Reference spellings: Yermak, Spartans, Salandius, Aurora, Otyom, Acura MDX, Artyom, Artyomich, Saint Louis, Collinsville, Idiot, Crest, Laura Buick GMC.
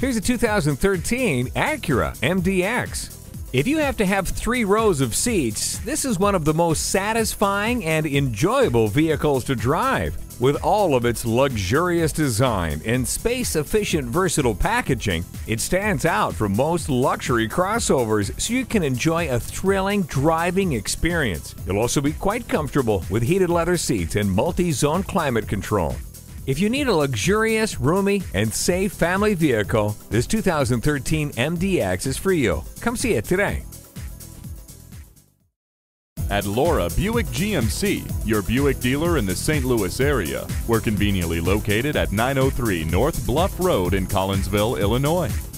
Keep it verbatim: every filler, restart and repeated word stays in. Here's a two thousand thirteen Acura M D X. If you have to have three rows of seats, this is one of the most satisfying and enjoyable vehicles to drive. With all of its luxurious design and space-efficient versatile packaging, it stands out from most luxury crossovers so you can enjoy a thrilling driving experience. You'll also be quite comfortable with heated leather seats and multi-zone climate control. If you need a luxurious, roomy, and safe family vehicle, this two thousand thirteen M D X is for you. Come see it today. At Laura Buick G M C, your Buick dealer in the Saint Louis area. We're conveniently located at nine oh three North Bluff Road in Collinsville, Illinois.